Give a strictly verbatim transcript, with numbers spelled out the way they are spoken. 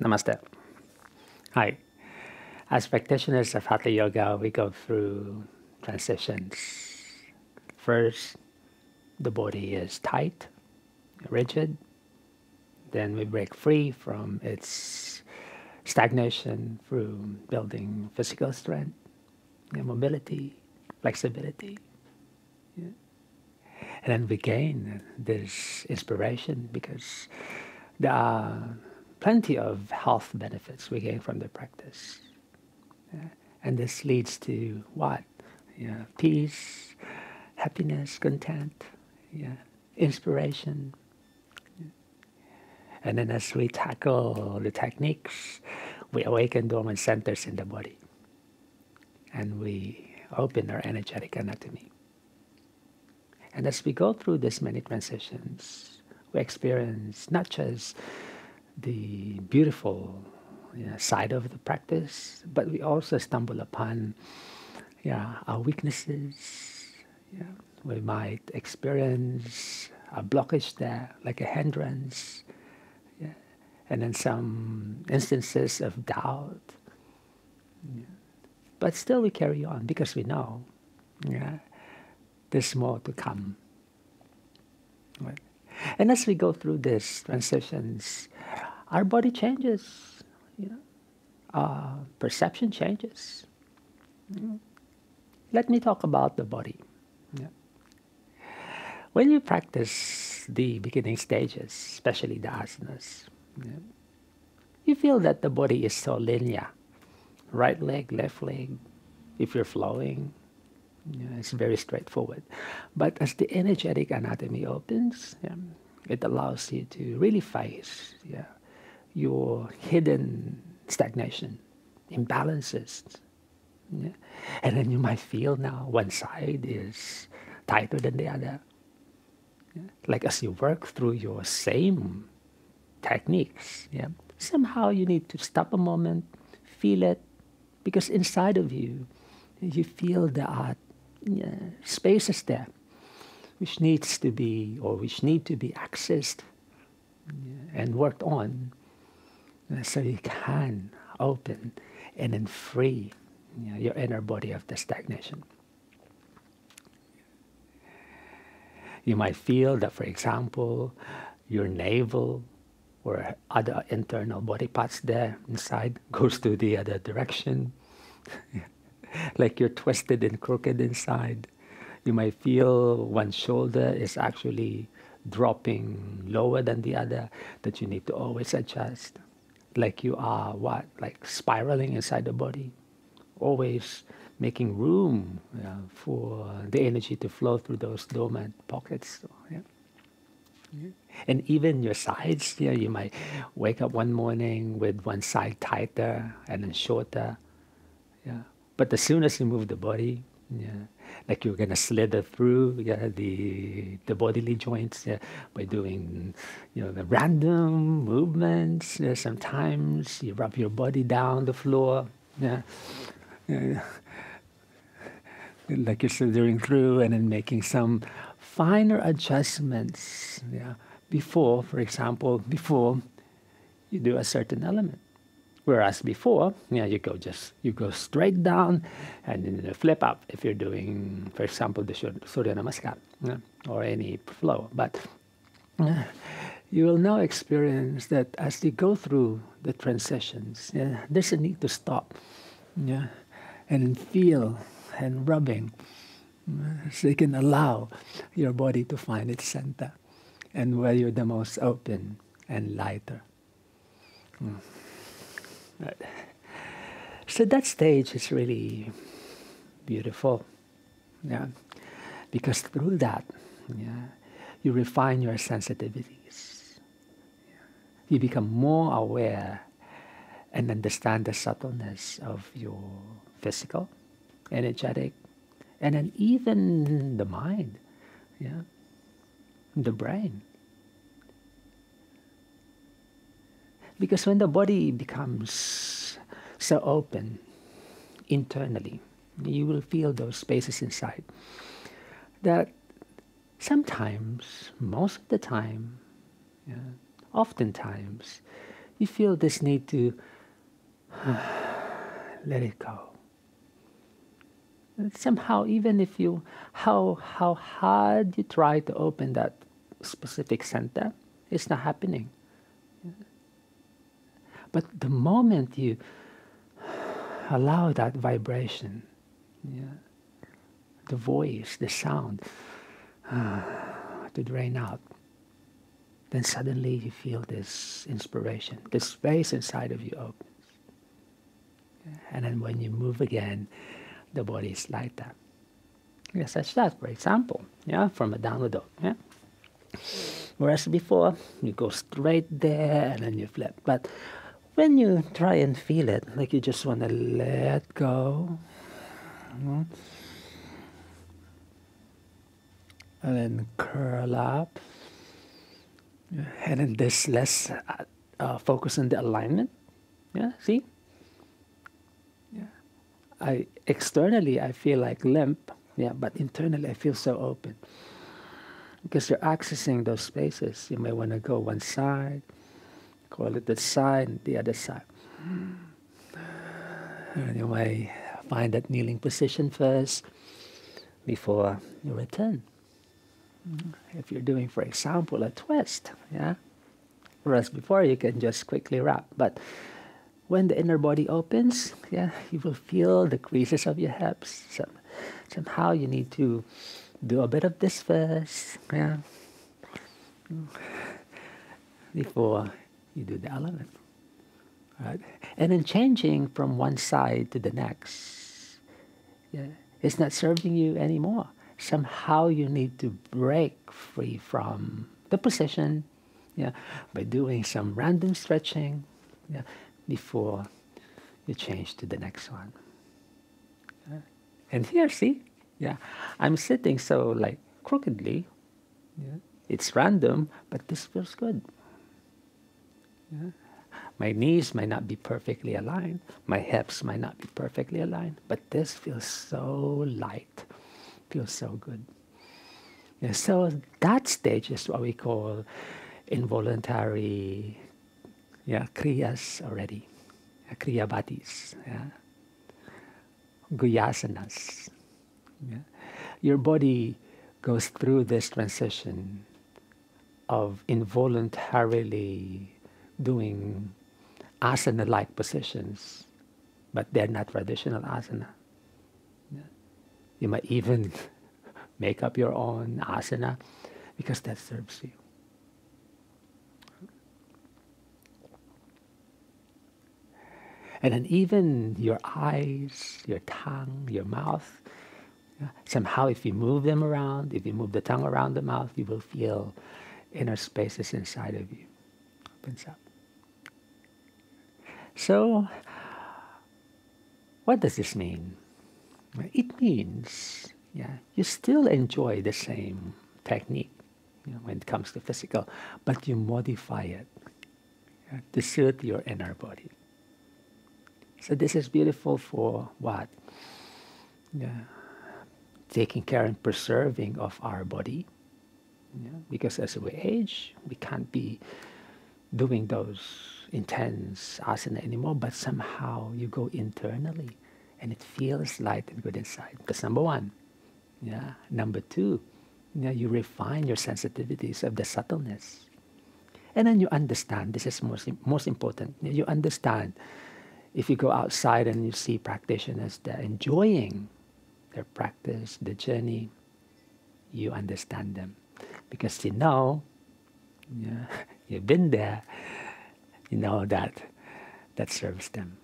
Namaste. Hi. As practitioners of Hatha Yoga, we go through transitions. First, the body is tight, rigid. Then we break free from its stagnation through building physical strength, mobility, flexibility. Yeah. And then we gain this inspiration because there are plenty of health benefits we gain from the practice. Yeah. And this leads to what? Yeah. Peace, happiness, content, yeah. Inspiration. Yeah. And then as we tackle the techniques, we awaken dormant centers in the body. And we open our energetic anatomy. And as we go through this many transitions, we experience not just the beautiful you know, side of the practice, but we also stumble upon you know, our weaknesses. You know. We might experience a blockage there, like a hindrance. You know. And then some instances of doubt. You know. But still we carry on because we know you know, there's more to come. Right. And as we go through these transitions, our body changes, you know, our perception changes. Mm. Let me talk about the body. Yeah. When you practice the beginning stages, especially the asanas, yeah, you feel that the body is so linear. Right leg, left leg, if you're flowing, you know, it's very straightforward. But as the energetic anatomy opens, yeah, it allows you to really face yeah, your hidden stagnation, imbalances. Yeah. And then you might feel now one side is tighter than the other. Yeah. Like as you work through your same techniques, yeah, somehow you need to stop a moment, feel it, because inside of you, you feel the art. Yeah, spaces there, which needs to be or which need to be accessed yeah, and worked on, uh, so you can open and then free you know, your inner body of the stagnation. You might feel that, for example, your navel or other internal body parts there inside goes to the other direction. Like you're twisted and crooked inside. You might feel one shoulder is actually dropping lower than the other, that you need to always adjust. Like you are what? Like spiraling inside the body. Always making room yeah, for the energy to flow through those dormant pockets. Yeah. Yeah. And even your sides, yeah, you might wake up one morning with one side tighter and then shorter. Yeah. But as soon as you move the body, yeah, like you're gonna slither through yeah, the the bodily joints yeah, by doing, you know, the random movements. Yeah, sometimes you rub your body down the floor, yeah, yeah. Like you're slithering through and then making some finer adjustments. Yeah, before, for example, before you do a certain element. Whereas before, yeah, you go just you go straight down, and then you flip up if you're doing, for example, the Surya Namaskar yeah, or any flow. But uh, you will now experience that as you go through the transitions, yeah, there's a need to stop, yeah, and feel and rubbing, uh, so you can allow your body to find its center, and where you're the most open and lighter. Mm. Right. So that stage is really beautiful, yeah, because through that, yeah, you refine your sensitivities. Yeah. You become more aware and understand the subtleness of your physical, energetic, and then even the mind, yeah, the brain. Because when the body becomes so open internally, you will feel those spaces inside that sometimes, most of the time, yeah, oftentimes, you feel this need to let it go. And somehow, even if you, how, how hard you try to open that specific center, it's not happening. But the moment you allow that vibration, yeah, the voice, the sound, uh, to drain out, then suddenly you feel this inspiration, the space inside of you opens. Yeah. And then when you move again, the body is lighter. Yeah, such that, for example, yeah, from a downward dog. Yeah? Whereas before, you go straight there and then you flip. But when you try and feel it, like you just want to let go, and then curl up, and then there's less uh, uh, focus on the alignment. Yeah, see? Yeah. I externally I feel like limp, yeah, but internally I feel so open. Because you're accessing those spaces. You may want to go one side, call it the side, the other side. And you may find that kneeling position first before you return. If you're doing, for example, a twist, yeah? Whereas before, you can just quickly wrap. But when the inner body opens, yeah, you will feel the creases of your hips. So, somehow you need to do a bit of this first, yeah, before you do the element. Right? And then changing from one side to the next, yeah, it's not serving you anymore. Somehow you need to break free from the position, yeah, by doing some random stretching, yeah, before you change to the next one. Yeah. And here, see, yeah, I'm sitting so like crookedly, yeah, it's random, but this feels good. Yeah. My knees might not be perfectly aligned, my hips might not be perfectly aligned, but this feels so light. Feels so good. Yeah, so that stage is what we call involuntary, yeah, kriyas already, yeah, kriyabhatis, yeah, guhyasanas. Yeah. Your body goes through this transition of involuntarily doing asana-like positions, but they're not traditional asana. You might even make up your own asana because that serves you. And then even your eyes, your tongue, your mouth, yeah, somehow if you move them around, if you move the tongue around the mouth, you will feel inner spaces inside of you. Opens up. So, what does this mean? It means, yeah, you still enjoy the same technique, you know, when it comes to physical, but you modify it, yeah, to suit your inner body. So this is beautiful for what? Yeah. Taking care and preserving of our body, yeah, because as we age, we can't be doing those intense asana anymore, but somehow you go internally. And it feels light and good inside. That's number one. Yeah. Number two, yeah, you refine your sensitivities of the subtleness. And then you understand, this is most, most important, you understand if you go outside and you see practitioners that are enjoying their practice, the journey, you understand them. Because you know, yeah, you've been there, you know that that serves them.